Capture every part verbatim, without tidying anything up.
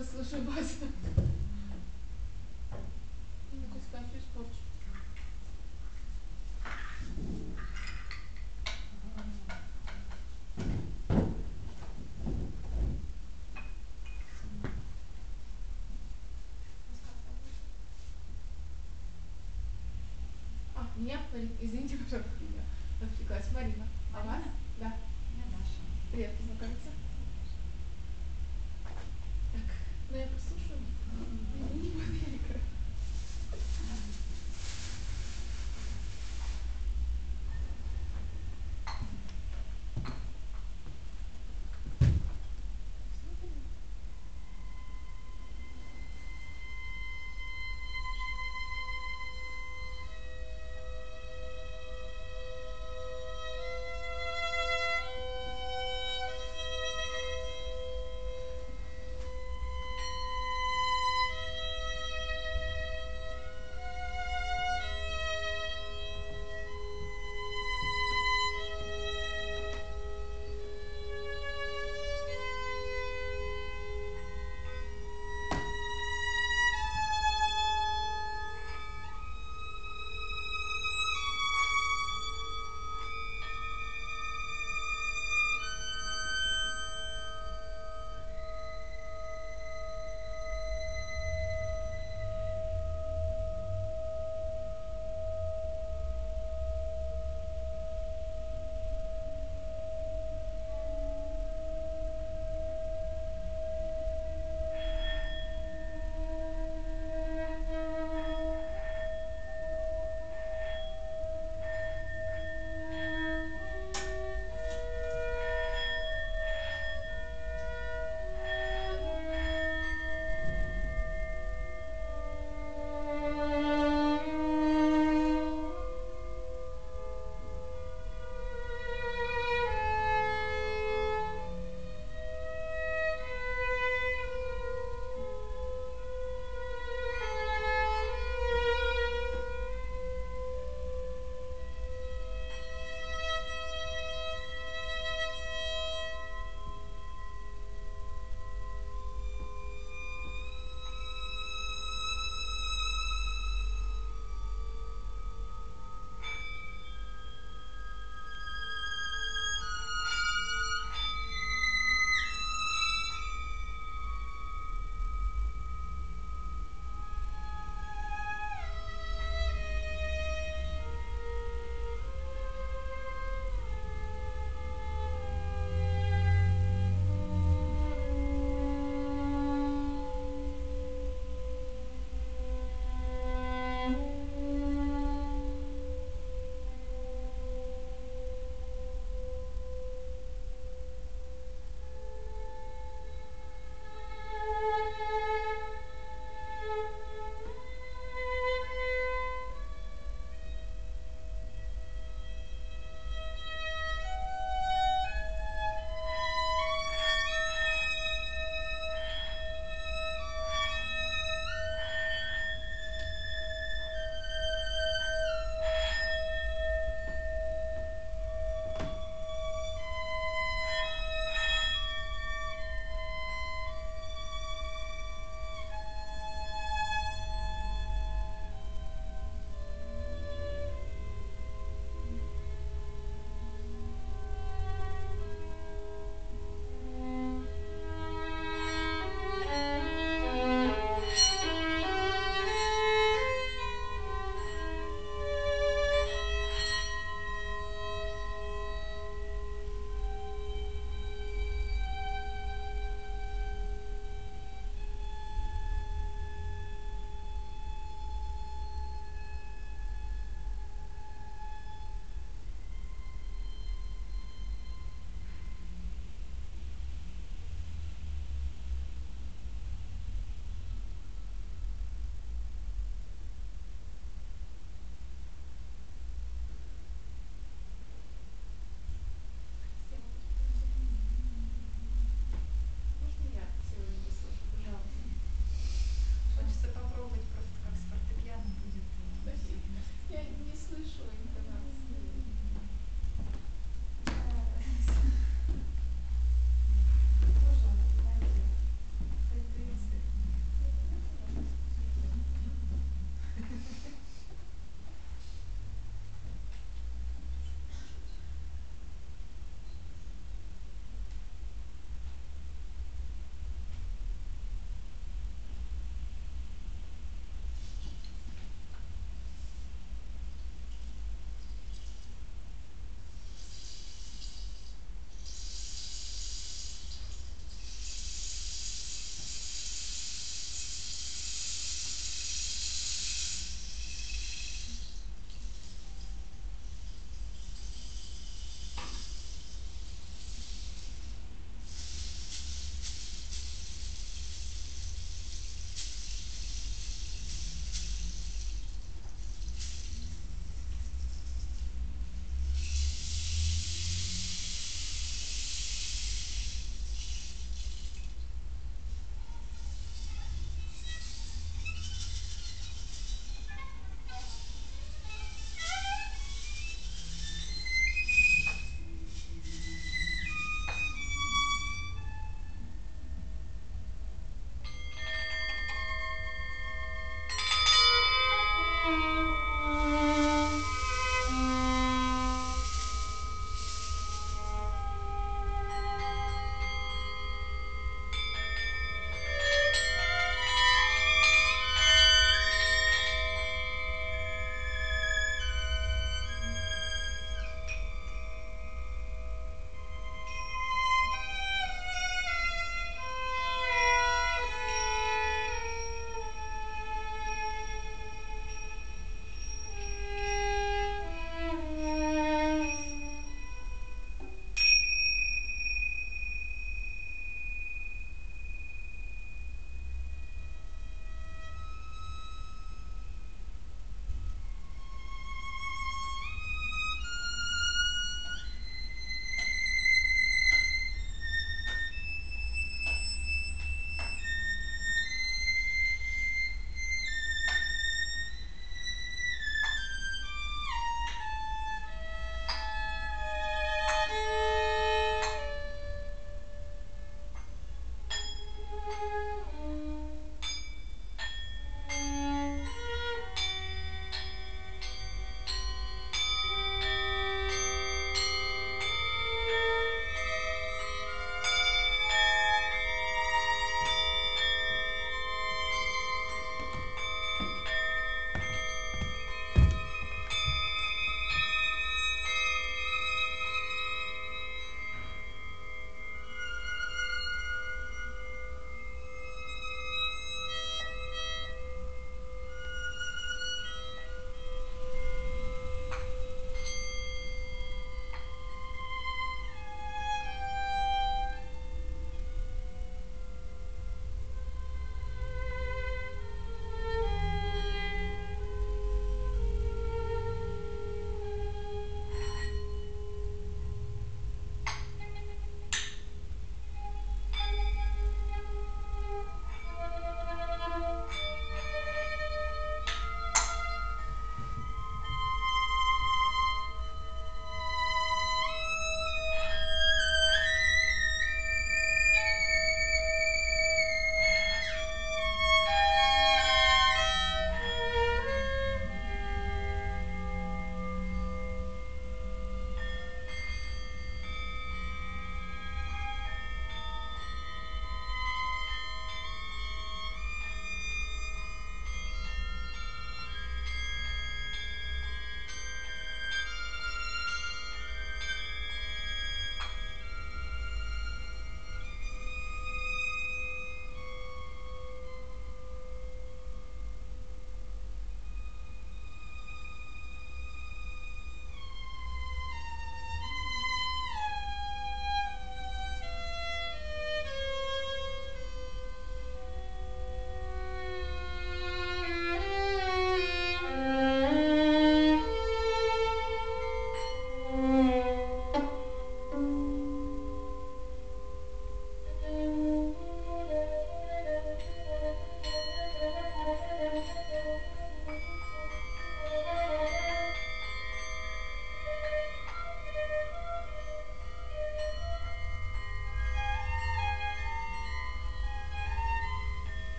часто слышу баста. Меня, извините, пожалуйста, я отвлеклась. Марина. А вас? Да. Я Даша. Привет, познакомиться. Так, ну я послушаю. Не поверю. Thank you.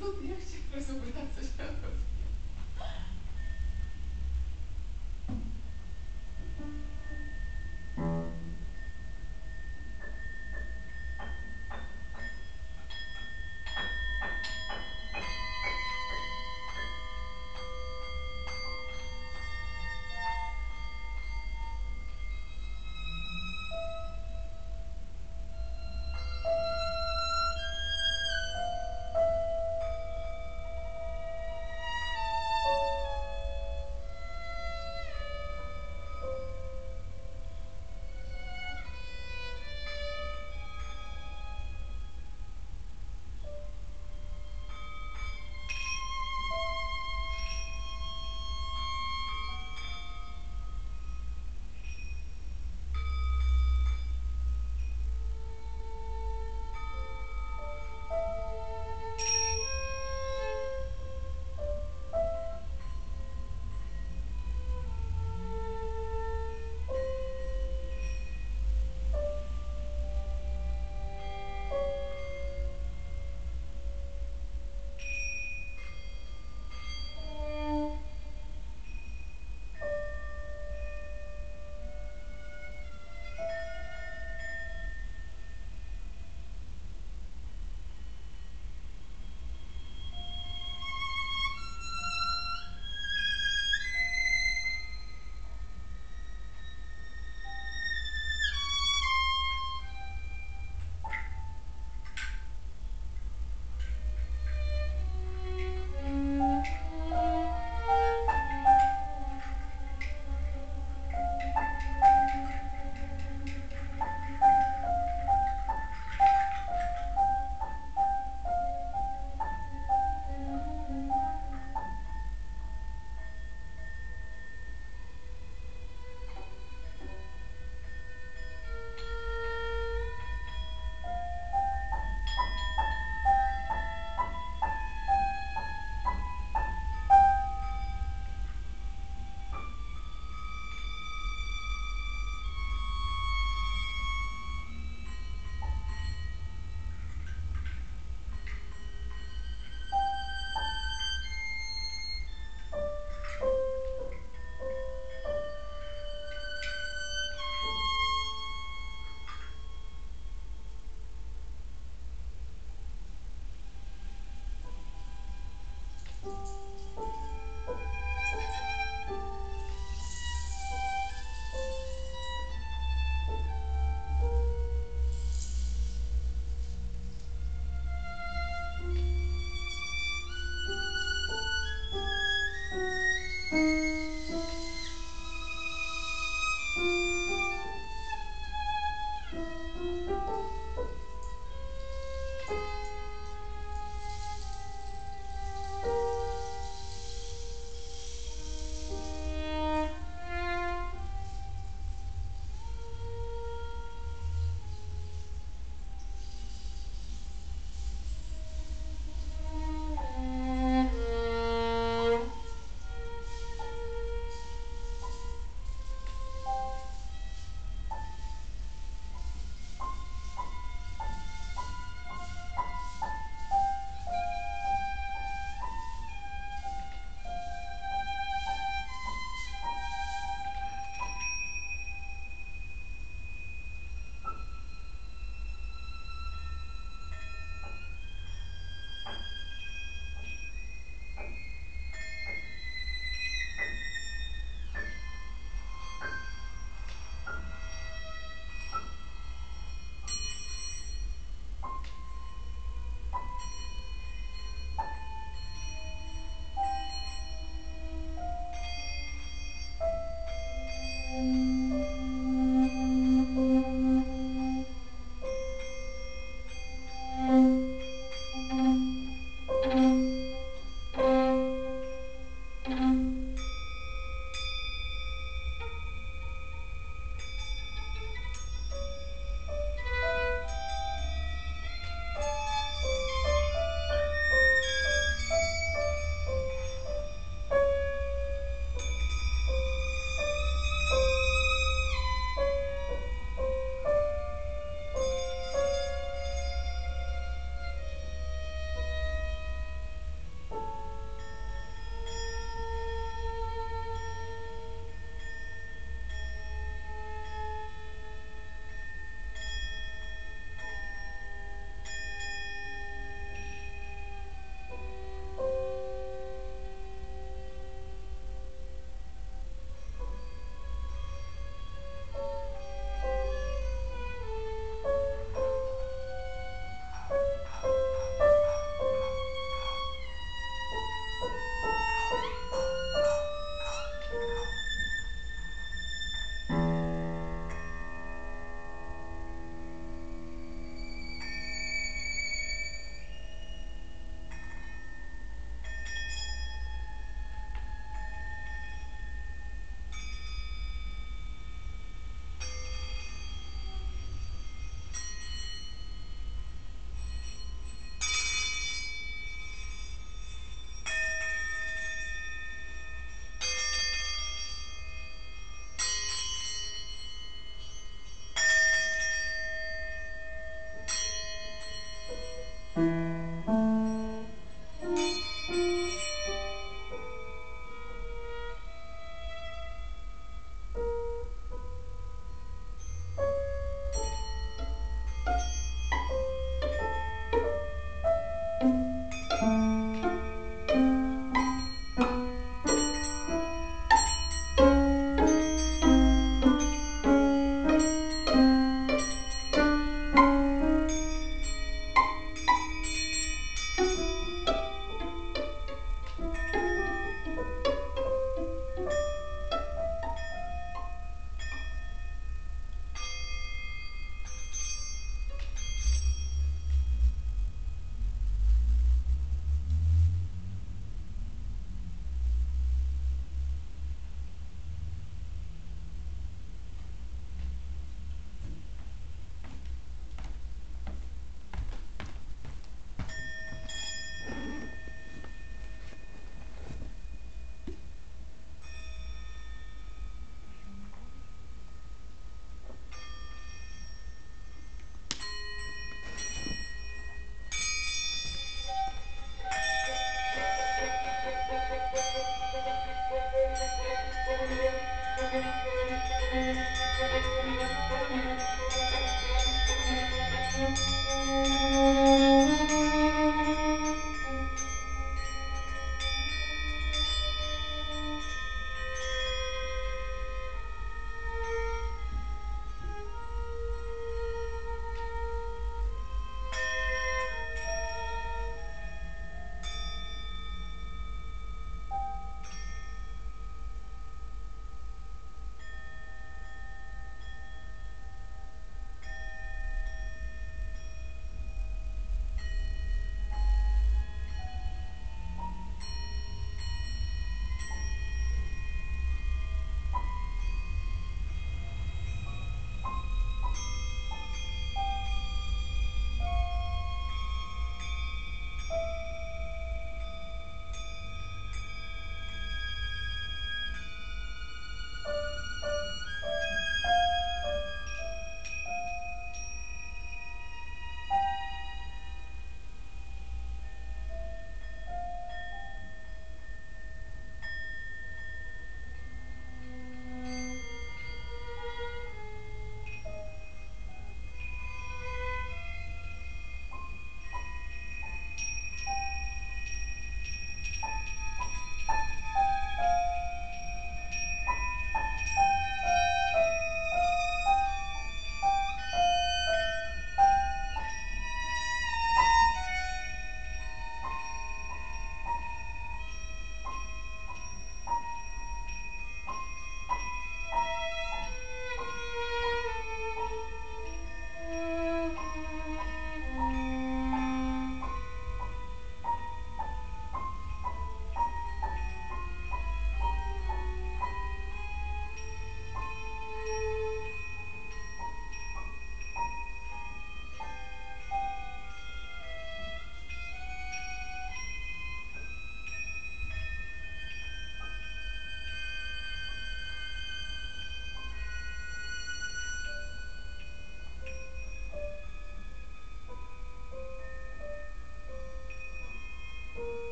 Тут легче разобраться, что тут.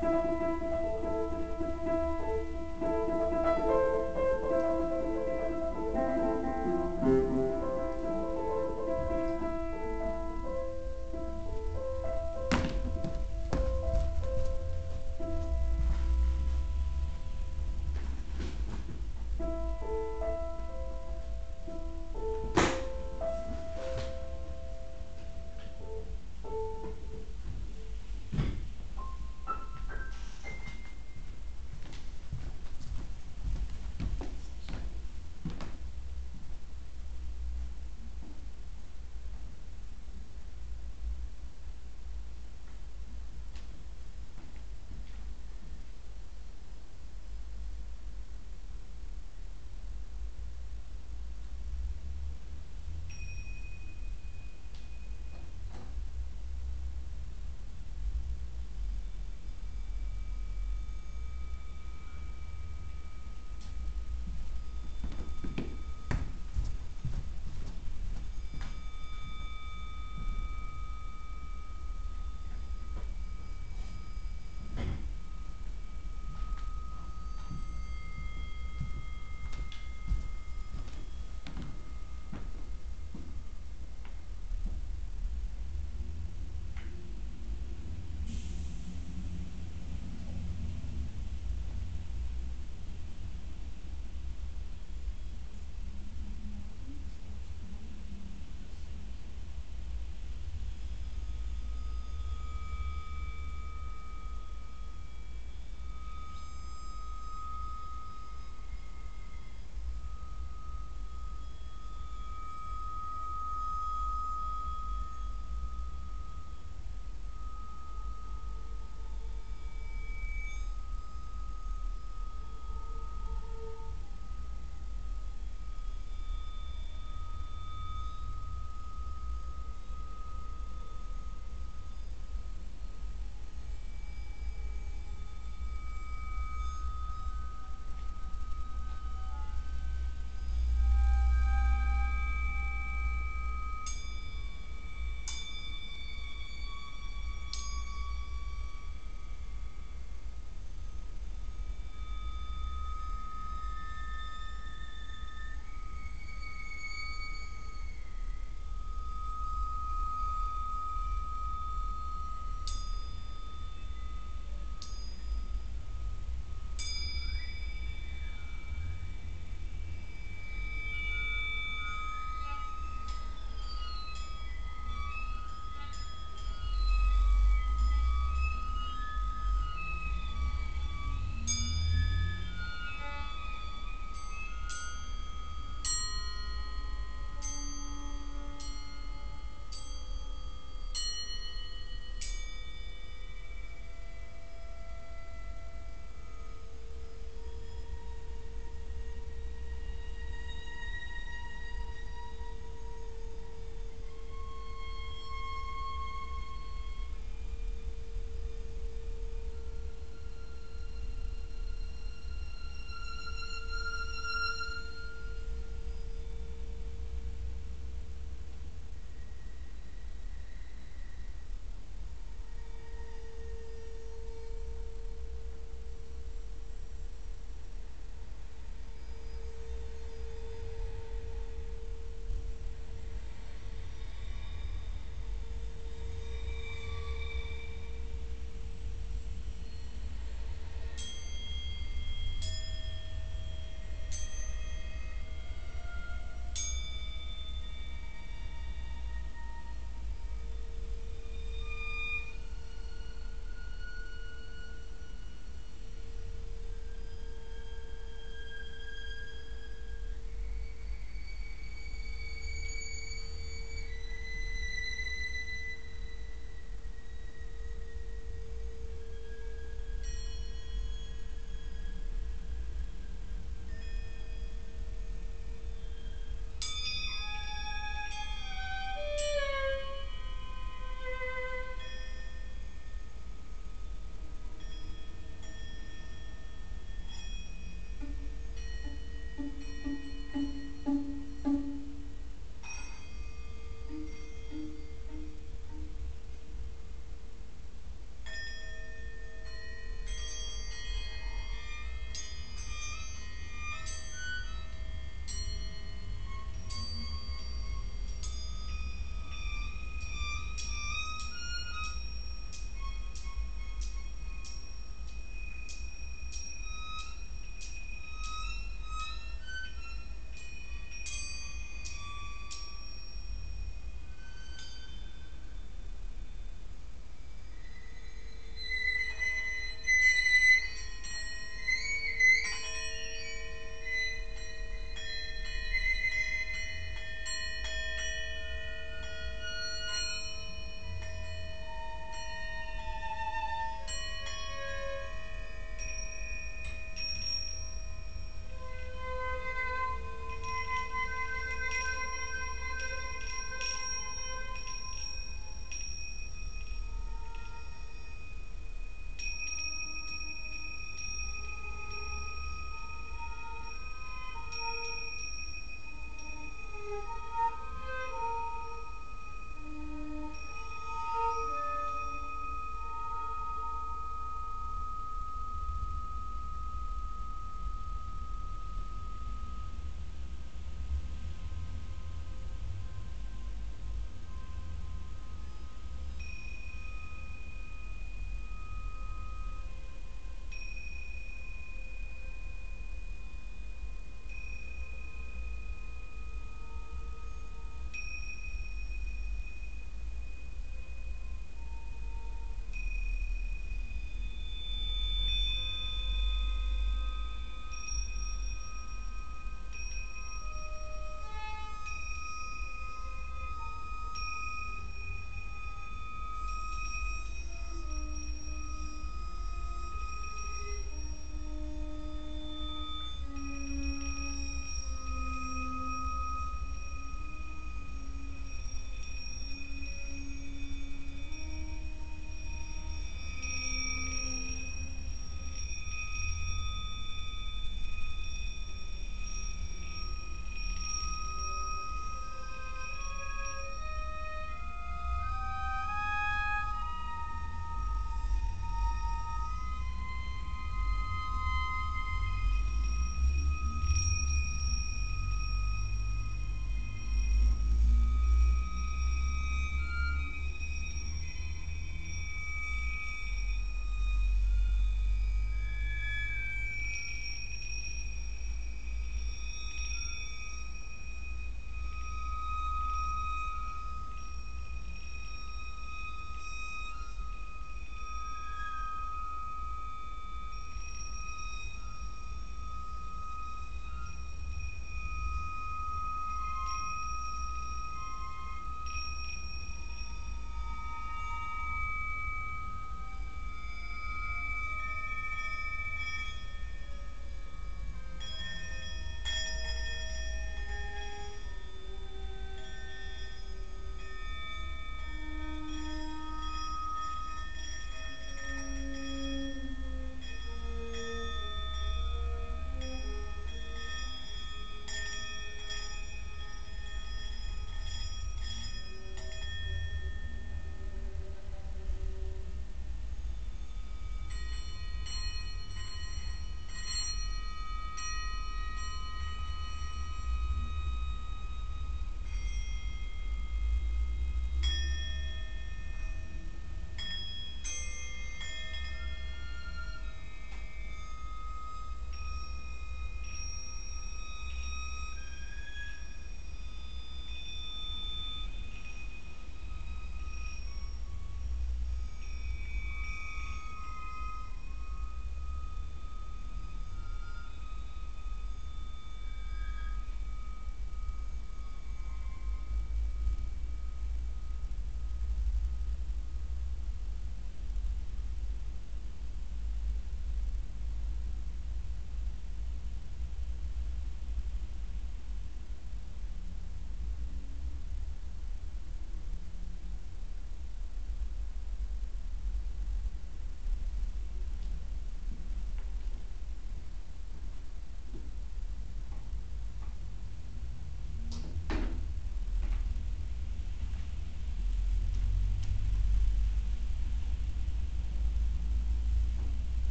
Thank you.